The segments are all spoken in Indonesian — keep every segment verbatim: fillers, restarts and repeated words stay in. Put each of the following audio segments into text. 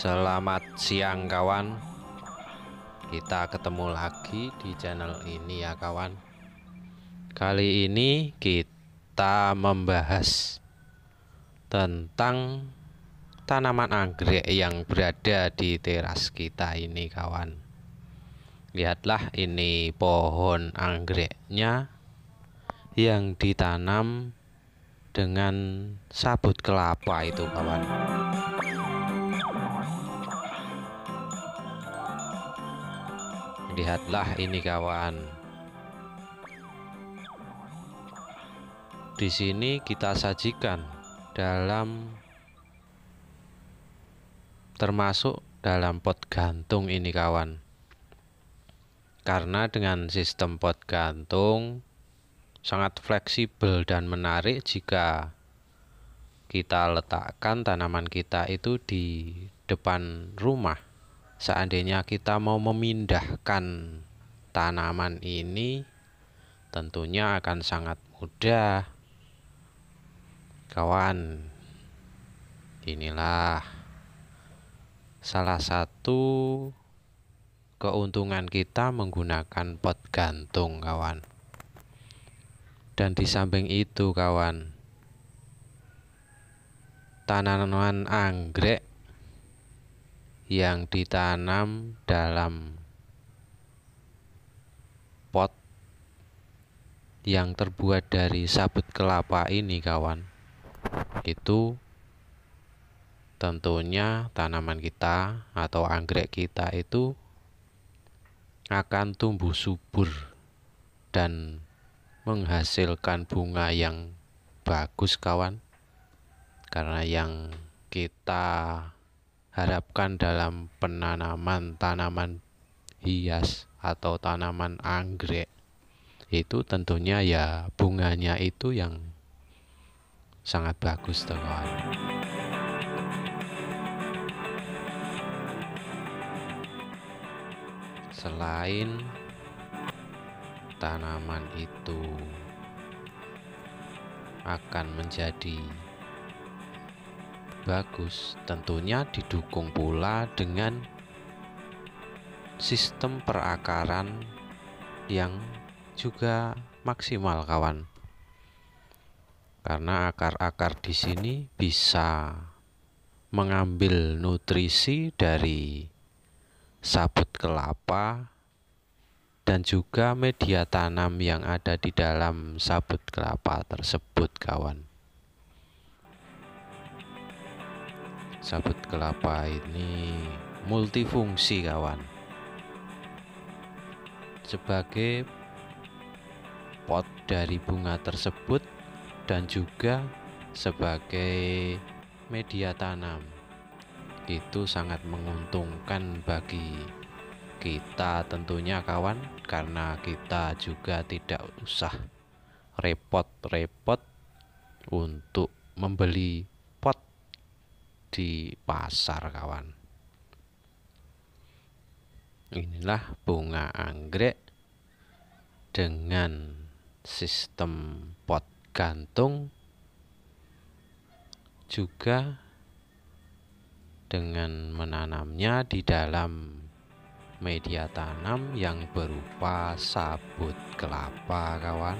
Selamat siang kawan, kita ketemu lagi di channel ini ya kawan. Kali ini kita membahas tentang tanaman anggrek yang berada di teras kita ini kawan. Lihatlah, ini pohon anggreknya yang ditanam dengan sabut kelapa itu kawan. Lihatlah ini kawan. Di sini kita sajikan dalam termasuk dalam pot gantung ini kawan. Karena dengan sistem pot gantung sangat fleksibel dan menarik jika kita letakkan tanaman kita itu di depan rumah. Seandainya kita mau memindahkan tanaman ini, tentunya akan sangat mudah kawan. Inilah salah satu keuntungan kita menggunakan pot gantung kawan. Dan di samping itu kawan, tanaman anggrek yang ditanam dalam pot yang terbuat dari sabut kelapa ini kawan, itu tentunya tanaman kita atau anggrek kita itu akan tumbuh subur dan menghasilkan bunga yang bagus kawan. Karena yang kita harapkan dalam penanaman tanaman hias atau tanaman anggrek itu tentunya ya bunganya itu yang sangat bagus tuh kawan. Selain tanaman itu akan menjadi bagus, tentunya didukung pula dengan sistem perakaran yang juga maksimal kawan. Karena akar-akar di sini bisa mengambil nutrisi dari sabut kelapa dan juga media tanam yang ada di dalam sabut kelapa tersebut kawan. Sabut kelapa ini multifungsi kawan, sebagai pot dari bunga tersebut dan juga sebagai media tanam. Itu sangat menguntungkan bagi kita tentunya kawan, karena kita juga tidak usah repot-repot untuk membeli pot di pasar kawan. Inilah bunga anggrek dengan sistem pot gantung, juga dengan menanamnya di dalam media tanam yang berupa sabut kelapa kawan.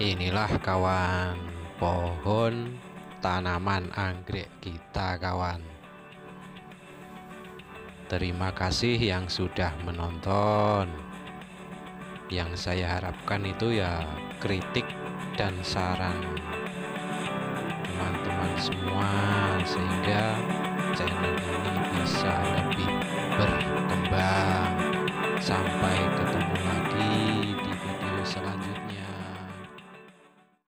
Inilah kawan pohon tanaman anggrek kita kawan. Terima kasih yang sudah menonton. Yang saya harapkan itu ya kritik dan saran teman-teman semua, sehingga channel ini bisa lebih berkembang. Sampai ketemu.